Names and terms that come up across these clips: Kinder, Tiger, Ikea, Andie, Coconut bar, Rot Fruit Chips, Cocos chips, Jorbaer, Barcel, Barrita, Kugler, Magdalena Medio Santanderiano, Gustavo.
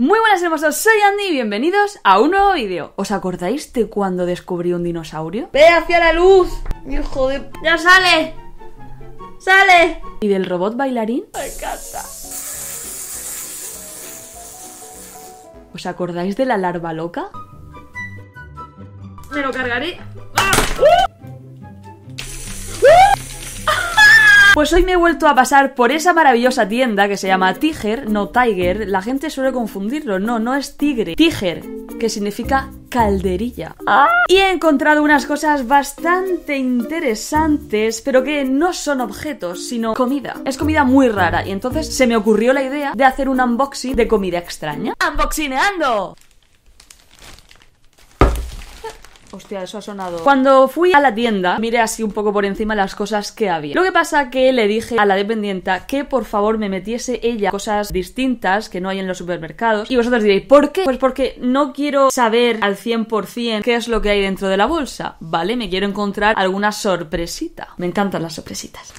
Muy buenas hermosos, soy Andy y bienvenidos a un nuevo vídeo. ¿Os acordáis de cuando descubrí un dinosaurio? ¡Ve hacia la luz! ¡Hijo de... ¡Ya sale! ¡Sale! ¿Y del robot bailarín? ¡Me encanta! ¿Os acordáis de la larva loca? Me lo cargaré. ¡Ah! Pues hoy me he vuelto a pasar por esa maravillosa tienda que se llama Tiger, no Tiger, la gente suele confundirlo, no es tigre, Tiger, que significa calderilla. Y he encontrado unas cosas bastante interesantes, pero que no son objetos, sino comida. Es comida muy rara y entonces se me ocurrió la idea de hacer un unboxing de comida extraña. ¡Unboxineando! Hostia, eso ha sonado. Cuando fui a la tienda, miré así un poco por encima las cosas que había. Lo que pasa que le dije a la dependienta que por favor me metiese ella cosas distintas que no hay en los supermercados. Y vosotros diréis, ¿por qué? Pues porque no quiero saber al 100% qué es lo que hay dentro de la bolsa, ¿vale? Me quiero encontrar alguna sorpresita. Me encantan las sorpresitas.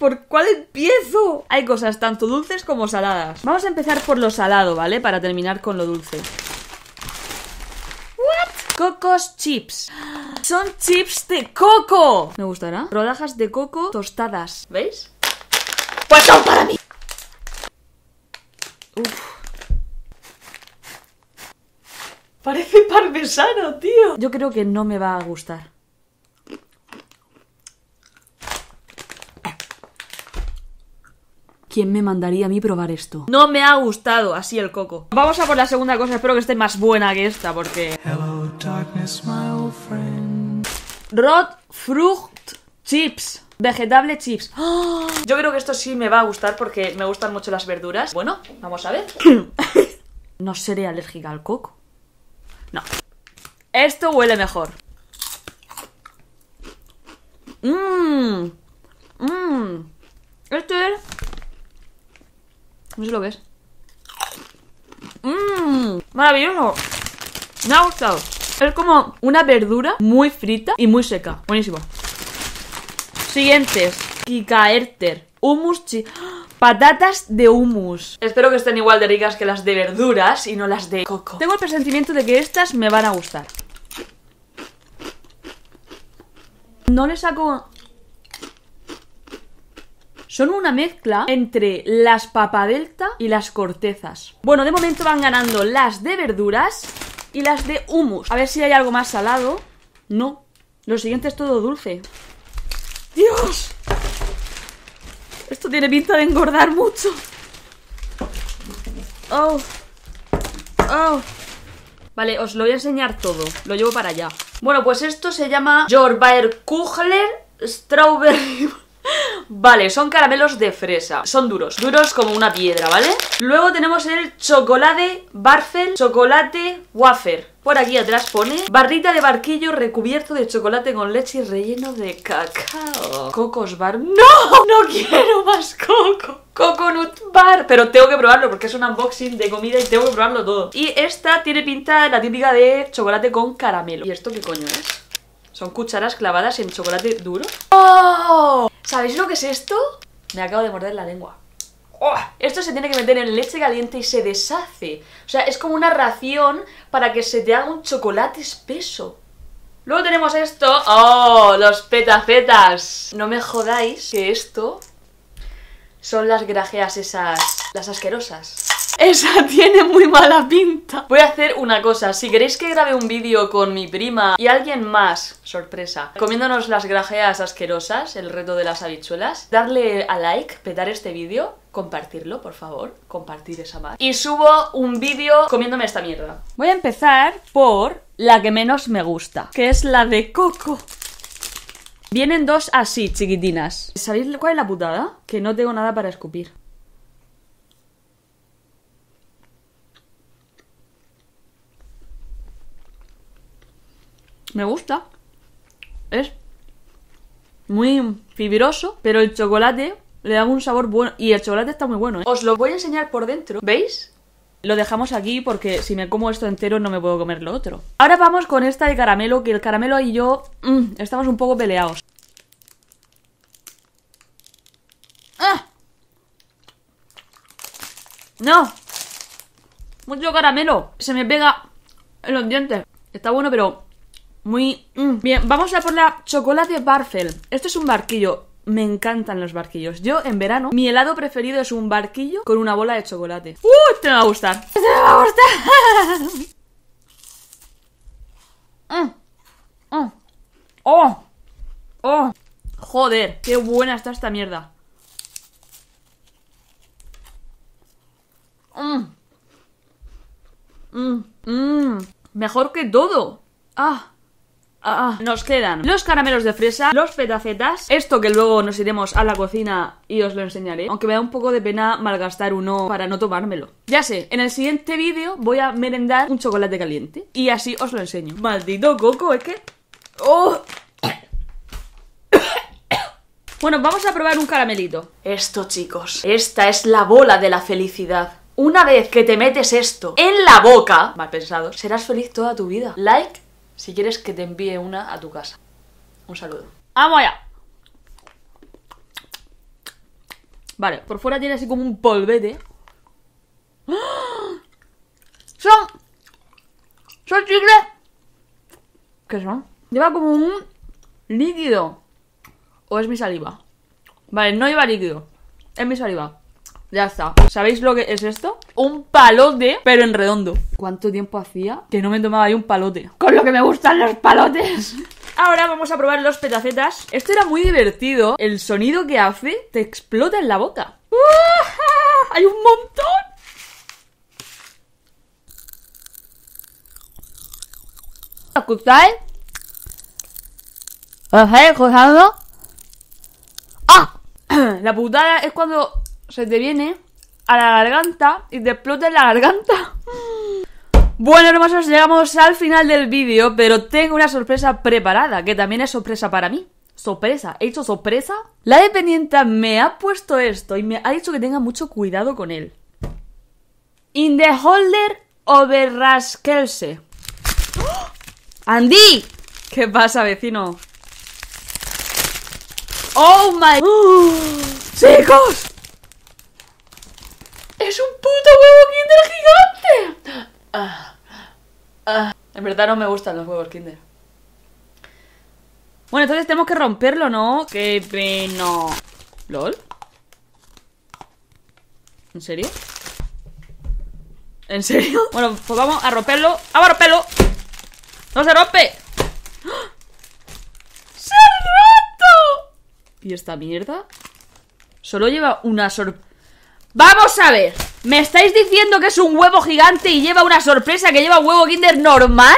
¿Por cuál empiezo? Hay cosas tanto dulces como saladas. Vamos a empezar por lo salado, ¿vale? Para terminar con lo dulce. Cocos chips. Son chips de coco. Me gustará. Rodajas de coco tostadas. ¿Veis? Pues son para mí. Uf. Parece parmesano, tío. Yo creo que no me va a gustar. ¿Quién me mandaría a mí probar esto? No me ha gustado así el coco. Vamos a por la segunda cosa, espero que esté más buena que esta porque... Hello, darkness, my old friend. Rot Fruit Chips. Vegetable chips. ¡Oh! Yo creo que esto sí me va a gustar porque me gustan mucho las verduras. Bueno, vamos a ver. No seré alérgica al coco. No. Esto huele mejor. Mmm. Mmm. Esto es... No sé lo que es. ¡Mmm! ¡Maravilloso! Me ha gustado. Es como una verdura muy frita y muy seca. Buenísimo. Siguientes. Kikaerter. Hummus. Patatas de hummus. Espero que estén igual de ricas que las de verduras y no las de coco. Tengo el presentimiento de que estas me van a gustar. No le saco... Son una mezcla entre las papadelta y las cortezas. Bueno, de momento van ganando las de verduras y las de hummus. A ver si hay algo más salado. No. Lo siguiente es todo dulce. ¡Dios! Esto tiene pinta de engordar mucho. ¡Oh! ¡Oh! Vale, os lo voy a enseñar todo. Lo llevo para allá. Bueno, pues esto se llama Jorbaer Kugler Strawberry... Vale, son caramelos de fresa. Son duros, duros como una piedra, ¿vale? Luego tenemos el chocolate Barcel, chocolate wafer. Por aquí atrás pone barrita de barquillo recubierto de chocolate con leche y relleno de cacao. Cocos bar... ¡No! ¡No quiero más coco! Coconut bar. Pero tengo que probarlo porque es un unboxing de comida y tengo que probarlo todo. Y esta tiene pinta la típica de chocolate con caramelo. ¿Y esto qué coño es? Son cucharas clavadas en chocolate duro. ¡Oh! ¿Sabéis lo que es esto? Me acabo de morder la lengua. ¡Oh! Esto se tiene que meter en leche caliente y se deshace. O sea, es como una ración para que se te haga un chocolate espeso. Luego tenemos esto. ¡Oh! Los petafetas. No me jodáis que esto son las grajeas esas, las asquerosas. Esa tiene muy mala pinta. Voy a hacer una cosa, si queréis que grabe un vídeo con mi prima y alguien más, sorpresa, comiéndonos las grajeas asquerosas, el reto de las habichuelas, darle a like, petar este vídeo, compartirlo, por favor, compartir esa más. Y subo un vídeo comiéndome esta mierda. Voy a empezar por la que menos me gusta, que es la de coco. Vienen dos así, chiquitinas. ¿Sabéis cuál es la putada? Que no tengo nada para escupir. Me gusta. Es muy fibroso, pero el chocolate le da un sabor bueno. Y el chocolate está muy bueno, ¿eh? Os lo voy a enseñar por dentro. ¿Veis? Lo dejamos aquí porque si me como esto entero no me puedo comer lo otro. Ahora vamos con esta de caramelo, que el caramelo y yo estamos un poco peleados. ¡Ah! No. Mucho caramelo. Se me pega en los dientes. Está bueno, pero muy... Bien, vamos a por la chocolate Barcel. Esto es un barquillo. Me encantan los barquillos. Yo, en verano, mi helado preferido es un barquillo con una bola de chocolate. ¡Uh! Este me va a gustar. ¡Este me va a gustar! ¡Oh! ¡Oh! ¡Joder! ¡Qué buena está esta mierda! Mejor que todo. Nos quedan los caramelos de fresa, los petacetas, esto que luego nos iremos a la cocina y os lo enseñaré, aunque me da un poco de pena malgastar uno para no tomármelo. Ya sé, en el siguiente vídeo voy a merendar un chocolate caliente y así os lo enseño. Maldito coco, es que... ¡Oh! Bueno, vamos a probar un caramelito. Esto, chicos, esta es la bola de la felicidad. Una vez que te metes esto en la boca, mal pensado, serás feliz toda tu vida. Like si quieres que te envíe una a tu casa. Un saludo. ¡Vamos allá! Vale, por fuera tiene así como un polvete. Son chicles. ¿Qué son? Lleva como un líquido. ¿O es mi saliva? Vale, no lleva líquido. Es mi saliva. Ya está. ¿Sabéis lo que es esto? Un palote, pero en redondo. ¿Cuánto tiempo hacía que no me tomaba yo un palote? Con lo que me gustan los palotes. Ahora vamos a probar los petacetas. Esto era muy divertido. El sonido que hace te explota en la boca. ¡Hay un montón! ¿Os escucháis? ¿Os estáis escuchando? ¡Ah! La putada es cuando... se te viene a la garganta y te explota en la garganta. Bueno, hermosos, llegamos al final del vídeo, pero tengo una sorpresa preparada, que también es sorpresa para mí. Sorpresa, ¿he hecho sorpresa? La dependienta me ha puesto esto y me ha dicho que tenga mucho cuidado con él. In the holder overrasquelse. ¡Oh! ¡Andy! ¿Qué pasa, vecino? ¡Oh, my! ¡Chicos! ¡Es un puto huevo Kinder gigante! En verdad no me gustan los huevos Kinder. Bueno, entonces tenemos que romperlo, ¿no? ¡Qué pena! ¿Lol? ¿En serio? ¿En serio? Bueno, pues vamos a romperlo. ¡Vamos a romperlo! ¡No se rompe! ¡Oh! ¡Se ha roto! ¿Y esta mierda? Solo lleva una sorpresa. Vamos a ver, ¿me estáis diciendo que es un huevo gigante y lleva una sorpresa que lleva un huevo Kinder normal?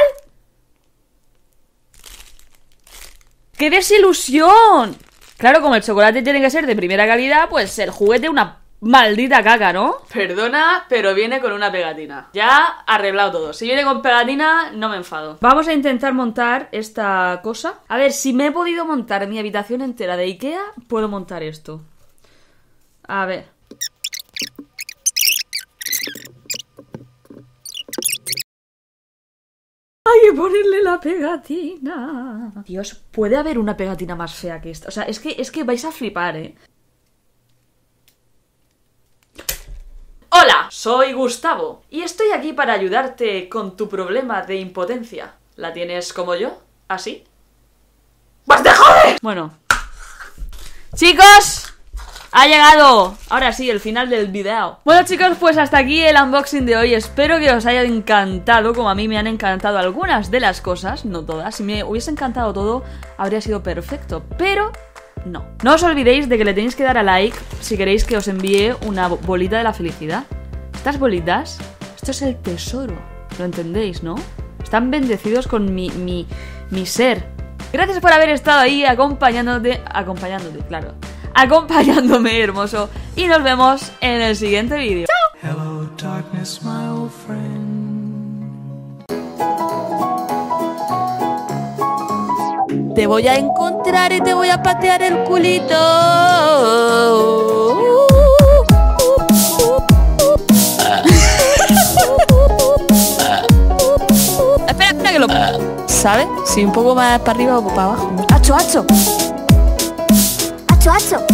¡Qué desilusión! Claro, como el chocolate tiene que ser de primera calidad, pues el juguete una maldita caca, ¿no? Perdona, pero viene con una pegatina. Ya arreglado todo. Si viene con pegatina, no me enfado. Vamos a intentar montar esta cosa. A ver, si me he podido montar mi habitación entera de Ikea, puedo montar esto. A ver... hay que ponerle la pegatina. Dios, puede haber una pegatina más fea que esta. O sea, es que vais a flipar, ¿eh? Hola, soy Gustavo y estoy aquí para ayudarte con tu problema de impotencia. ¿La tienes como yo? ¿Así? ¡Más te jodes! Bueno, chicos, ha llegado, ahora sí, el final del video. Bueno, chicos, pues hasta aquí el unboxing de hoy. Espero que os haya encantado, como a mí me han encantado algunas de las cosas. No todas, si me hubiese encantado todo habría sido perfecto, pero no. No os olvidéis de que le tenéis que dar a like si queréis que os envíe una bolita de la felicidad. Estas bolitas, esto es el tesoro, lo entendéis, ¿no? Están bendecidos con mi ser. Gracias por haber estado ahí acompañándote, claro, acompañándome, hermoso, y nos vemos en el siguiente vídeo. ¡Chao! Hello, darkness, my old friend. Te voy a encontrar y te voy a patear el culito. Espera que lo... ¿sabes? Si un poco más para arriba o para abajo. ¡Acho, acho! ¡Acho, acho!